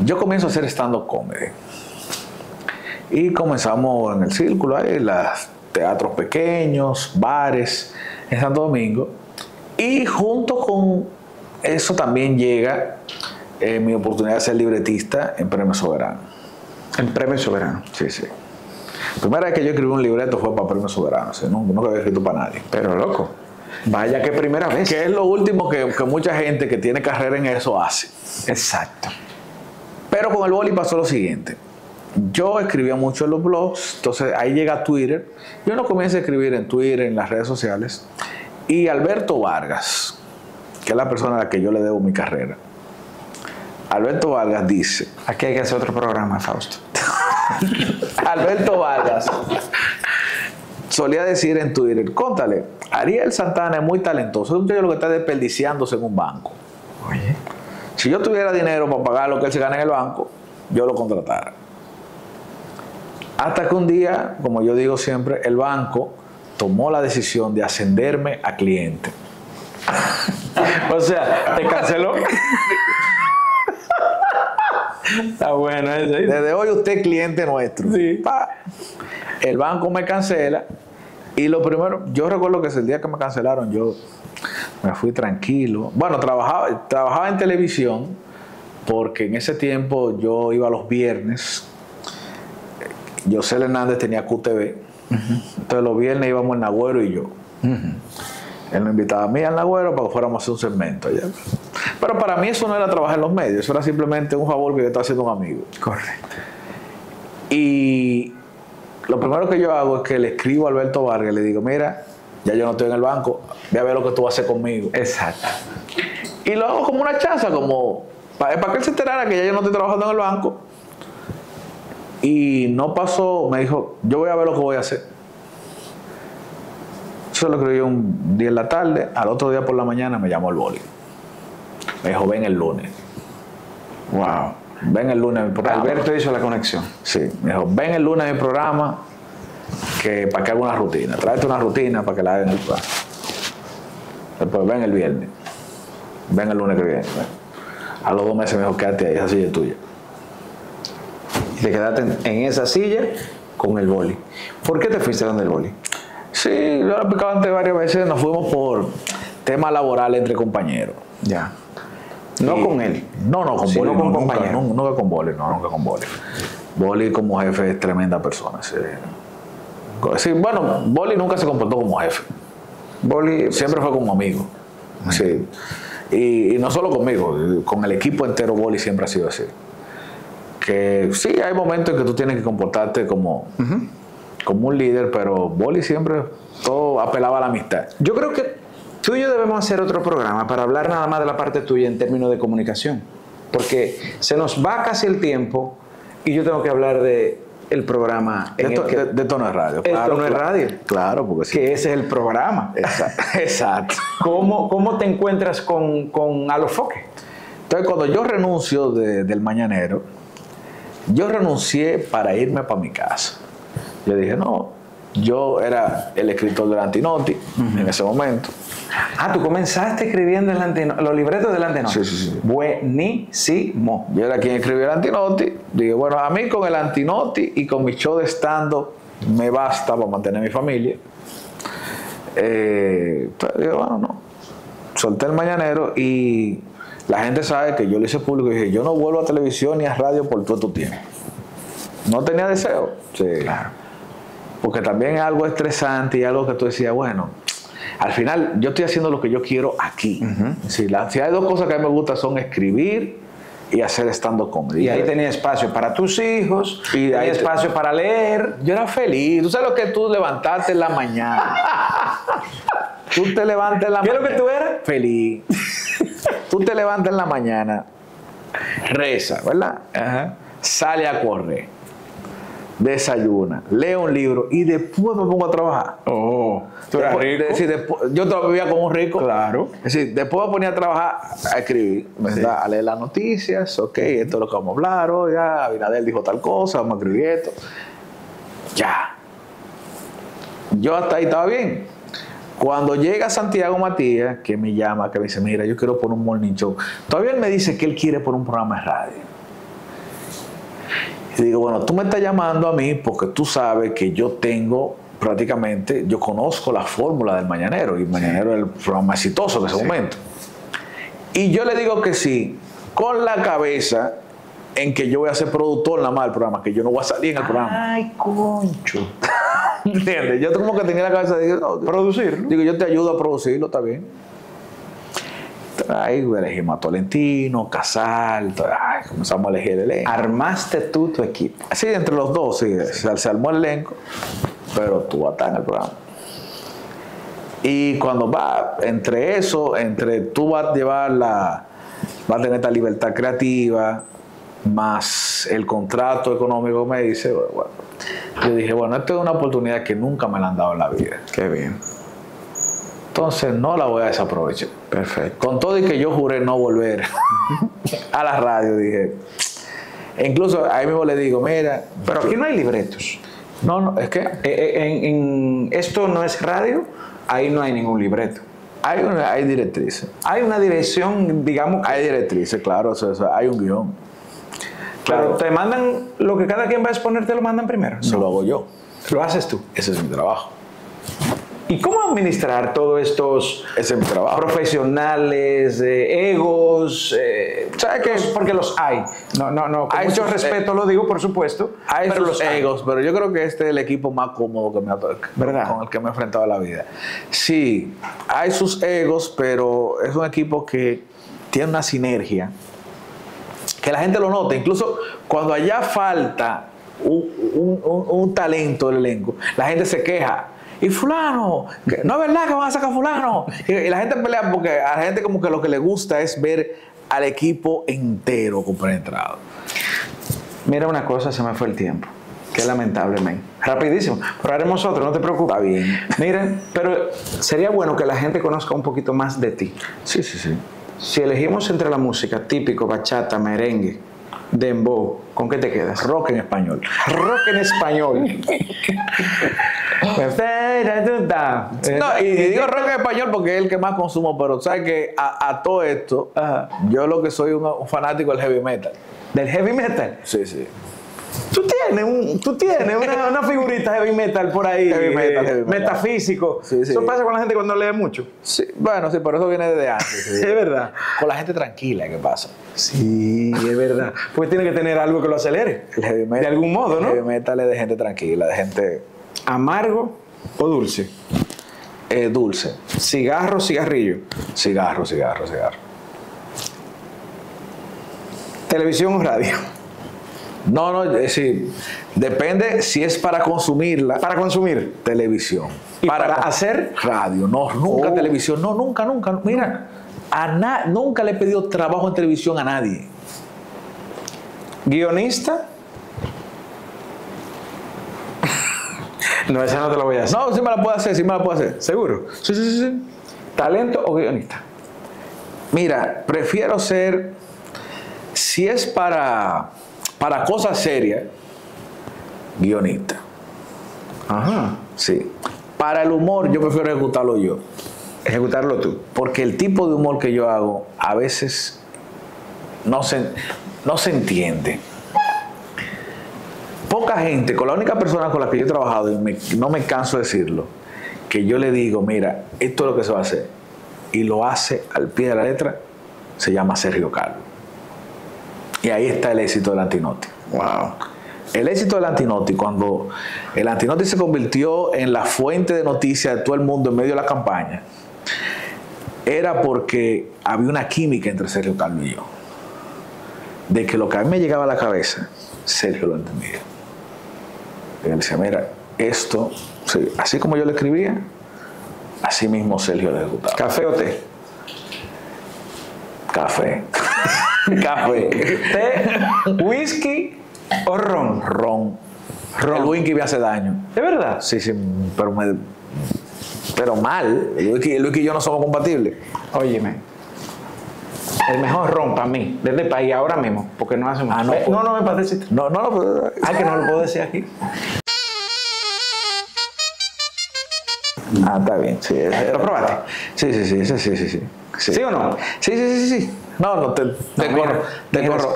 Yo comienzo a hacer stand-up comedy. Y comenzamos en el círculo, ahí, los teatros pequeños, bares, en Santo Domingo. Y junto con eso también llega eh, mi oportunidad de ser libretista en Premio Soberano. En Premio Soberano. Sí, sí. La primera vez que yo escribí un libreto fue para Premio Soberano. O sea, nunca, nunca había escrito para nadie. Pero loco, vaya que primera vez. Que es lo último que, que mucha gente que tiene carrera en eso hace. Exacto. Pero con el boli pasó lo siguiente. Yo escribía mucho en los blogs. Entonces ahí llega Twitter. Yo no comencé a escribir en Twitter, en las redes sociales. Y Alberto Vargas, que es la persona a la que yo le debo mi carrera, Alberto Vargas dice... Aquí hay que hacer otro programa, Fausto. Alberto Vargas solía decir en Twitter, cóntale, Ariel Santana es muy talentoso, es un tío lo que está desperdiciándose en un banco. Oye. Si yo tuviera dinero para pagar lo que él se gana en el banco, yo lo contratara. Hasta que un día, como yo digo siempre, el banco tomó la decisión de ascenderme a cliente. O sea, te canceló... Está bueno eso. Desde hoy usted es cliente nuestro. Sí. Pa. El banco me cancela. Y lo primero, yo recuerdo que el día que me cancelaron, yo me fui tranquilo. Bueno, trabajaba, trabajaba en televisión, porque en ese tiempo yo iba los viernes. José Hernández tenía Q T V. Uh-huh. Entonces los viernes íbamos el Agüero y yo. Uh-huh. Él me invitaba a mí al Agüero para que fuéramos a hacer un segmento. ¿Ya? Pero para mí eso no era trabajar en los medios, eso era simplemente un favor que yo estaba haciendo un amigo. Correcto. Y lo primero que yo hago es que le escribo a Alberto Vargas y le digo, mira, ya yo no estoy en el banco, ve a ver lo que tú vas a hacer conmigo. Exacto. Y lo hago como una chanza, como para, para que él se enterara que ya yo no estoy trabajando en el banco. Y no pasó, me dijo, yo voy a ver lo que voy a hacer. Eso lo escribí un día en la tarde, al otro día por la mañana me llamó el boli. Me dijo, ven el lunes. Wow. Ven el lunes a mi programa. Alberto hizo la conexión. Sí. Me dijo, ven el lunes a mi programa que, para que haga una rutina. Tráete una rutina para que la haga en el programa. Después ven el viernes. Ven el lunes que viene. A los dos meses me dijo, quédate ahí, esa silla es tuya. Y te quedaste en, en esa silla con el boli. ¿Por qué te fuiste donde el boli? Sí, yo lo he explicado antes varias veces. Nos fuimos por temas laborales entre compañeros. Ya. No y, con él. No, no, con sí, Boli. No, con nunca, no, nunca con Boli, no, nunca con Boli. Boli como jefe es tremenda persona. Sí. Sí, bueno, Boli nunca se comportó como jefe. Boli siempre fue como amigo. Sí. Y, y no solo conmigo, con el equipo entero Boli siempre ha sido así. Que sí, hay momentos en que tú tienes que comportarte como, uh-huh. como un líder, pero Boli siempre todo apelaba a la amistad. Yo creo que tú y yo debemos hacer otro programa para hablar nada más de la parte tuya en términos de comunicación. Porque se nos va casi el tiempo y yo tengo que hablar de el programa. De, to, el que, de, de Tono de Radio. El claro, Tono de Radio. Claro, porque sí. Que ese es el programa. Exacto. Exacto. ¿Cómo, ¿Cómo te encuentras con, con Alofoque? Entonces, cuando yo renuncio de, del Mañanero, yo renuncié para irme para mi casa. Yo dije, no... Yo era el escritor del Antinoti uh-huh. en ese momento. Ah, tú comenzaste escribiendo el Antino, los libretos del Antinoti. Sí, sí, sí. Buenísimo. Yo era quien escribió el Antinoti. Dije, bueno, a mí con el Antinoti y con mi show de stand-up me basta para mantener a mi familia. Eh, entonces, dije, bueno, no. Solté el Mañanero y la gente sabe que yo lo hice público y dije, yo no vuelvo a televisión ni a radio por todo tu tiempo. No tenía deseo. Sí. Claro. Porque también es algo estresante y algo que tú decías, bueno, al final yo estoy haciendo lo que yo quiero aquí. Uh-huh. Sí, la, si hay dos cosas que a mí me gusta son escribir y hacer estando comedy. Y ahí tenía espacio para tus hijos, y tenía espacio te... para leer. Yo era feliz. Tú sabes lo que tú levantaste en la mañana. Tú te levantas en la mañana. ¿Qué es lo que tú eras? Feliz. Tú te levantas en la mañana, reza, ¿verdad? Ajá. Sale a correr, desayuna, lee un libro y después me pongo a trabajar. Oh, tú eras después, rico. Es decir, después, yo vivía como un rico. Claro. Es decir, después me ponía a trabajar, a escribir, ¿verdad? Sí. A leer las noticias, ok, esto es lo que vamos a hablar hoy, ya, Abinader dijo tal cosa, vamos a escribir esto. Ya. Yo hasta ahí estaba bien. Cuando llega Santiago Matías, que me llama, que me dice, mira, yo quiero poner un morning show. Todavía él me dice que él quiere poner un programa de radio. Y digo, bueno, tú me estás llamando a mí porque tú sabes que yo tengo prácticamente, yo conozco la fórmula del Mañanero, y Mañanero sí. es el programa exitoso de ese sí. momento. Y yo le digo que sí, con la cabeza en que yo voy a ser productor nada más del programa, que yo no voy a salir en el programa. Ay, concho. ¿Entiendes? Yo como que tenía la cabeza de no, producirlo. Digo, yo te ayudo a producirlo, está bien. Ahí elegimos a Tolentino, Casal, ay, comenzamos a elegir el elenco. ¿Armaste tú tu equipo? Sí, entre los dos, sí, sí. Se armó el elenco, pero tú estás en el programa. Y cuando va, entre eso, entre tú vas a llevar la, vas a tener esta libertad creativa, más el contrato económico me dice, bueno, yo dije, bueno, esto es una oportunidad que nunca me la han dado en la vida. Qué bien. Entonces no la voy a desaprovechar. Perfecto. Con todo y que yo juré no volver a la radio, dije. E incluso ahí mismo le digo, mira, pero aquí no hay libretos. No, no, es que en, en esto no es radio, ahí no hay ningún libreto. Hay, una, hay directrices. Hay una dirección, digamos. Hay directrices, claro, o sea, o sea, hay un guión. Claro, pero te mandan lo que cada quien va a exponer, te lo mandan primero. No, no lo hago yo. Lo haces tú. Ese es mi trabajo. ¿Y cómo administrar todos estos Ese profesionales, eh, egos? Eh, ¿Sabes qué? Porque los hay. No, no, no. Con hay mucho respeto, eh, lo digo, por supuesto. Hay pero los egos, hay. Pero yo creo que este es el equipo más cómodo que me ha tocado, con el que me he enfrentado a la vida. Sí, hay sus egos, pero es un equipo que tiene una sinergia que la gente lo nota. Incluso cuando allá falta un, un, un, un talento del elenco, la gente se queja. Y fulano, no es verdad que van a sacar a fulano. Y la gente pelea porque a la gente como que lo que le gusta es ver al equipo entero compenetrado. Mira una cosa, se me fue el tiempo. Qué lamentable, men. Rapidísimo. Pero haremos otro, no te preocupes. Está bien. Miren, pero sería bueno que la gente conozca un poquito más de ti. Sí, sí, sí. Si elegimos entre la música típico, bachata, merengue, dembow, ¿con qué te quedas? Rock en español. Rock en español. No, y, y digo rock en español porque es el que más consumo, pero sabes que a, a todo esto, ajá, yo lo que soy un, un fanático del heavy metal. ¿Del heavy metal? Sí, sí. Tú tienes, un, tú tienes una, una figurita heavy metal por ahí. Heavy metal, eh, heavy metal. Metafísico. Sí, sí. Eso pasa con la gente cuando lee mucho. Sí, bueno, sí, pero eso viene desde antes. Sí. Es verdad. Con la gente tranquila, ¿qué pasa? Sí, es verdad. Porque tiene que tener algo que lo acelere. El heavy metal, de algún modo, ¿no? El heavy metal es de gente tranquila, de gente... ¿Amargo o dulce? Eh, dulce. ¿Cigarro o cigarrillo? Cigarro, cigarro, cigarro. ¿Televisión o radio? No, no, es decir, depende si es para consumirla. ¿Para consumir? Televisión. ¿Y para, para hacer? Radio. No, nunca oh. televisión. No, nunca, nunca. Mira, a na nunca le he pedido trabajo en televisión a nadie. ¿Guionista? No, esa no te la voy a hacer. No, sí me la puedo hacer, sí me la puedo hacer. ¿Seguro? Sí, sí, sí, sí. ¿Talento o guionista? Mira, prefiero ser... Si es para... Para cosas serias, guionista. Ajá. Sí. Para el humor, yo prefiero ejecutarlo yo. Ejecutarlo tú. Porque el tipo de humor que yo hago, a veces no se, no se entiende. Poca gente, con la única persona con la que yo he trabajado, y me, no me canso de decirlo, que yo le digo, mira, esto es lo que se va a hacer, y lo hace al pie de la letra, se llama Sergio Calvo. Y ahí está el éxito del Antinoti. Wow. El éxito del Antinoti, cuando el Antinoti se convirtió en la fuente de noticias de todo el mundo en medio de la campaña, era porque había una química entre Sergio Calvo y yo. de que lo que a mí me llegaba a la cabeza, Sergio lo entendía. Él decía, mira, esto, sí, así como yo lo escribía, así mismo Sergio lo ejecutaba. ¿Café o té? Café. Café. ¿Té? ¿Whisky o ron? Ron. Ron. El whisky me hace daño. ¿Es verdad? Sí, sí, pero me... Pero mal. El whisky, el whisky y yo no somos compatibles. Óyeme. El mejor ron para mí, desde el país, ahora mismo, porque no hace más. Ah, no, no, no, no me parece. No, no lo puedo decir. Ah, que no lo puedo decir aquí. Ah, está bien. Sí, ¿lo probaste? Sí, sí, sí, sí, sí, sí. ¿Sí, ¿Sí o no? Sí, sí, sí, sí, sí. No, no, te, te no, corro. Te corro.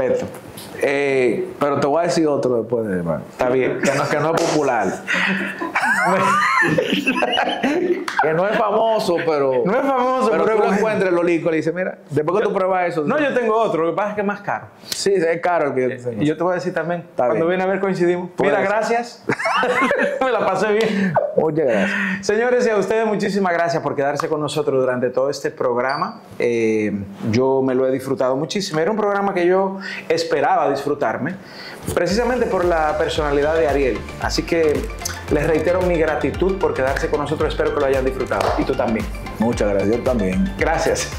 Eh, pero te voy a decir otro después de hermano. Está bien, que no, que no es popular. Que no es famoso, pero... No es famoso, pero... Pero tú encuentres los licores y dices, mira, después que tú pruebas eso... No, yo tengo otro, lo que pasa es que es más caro. Sí, es caro el que yo te enseño. Y yo te voy a decir también, cuando viene a ver coincidimos. Mira, gracias. Me la pasé bien. Muchas gracias. Señores, y a ustedes muchísimas gracias por quedarse con nosotros durante todo este programa. Eh, yo me lo he disfrutado muchísimo. Era un programa que yo esperaba disfrutarme, precisamente por la personalidad de Ariel. Así que les reitero mi gratitud por quedarse con nosotros. Espero que lo hayan disfrutado. Y tú también. Muchas gracias. Yo también. Gracias.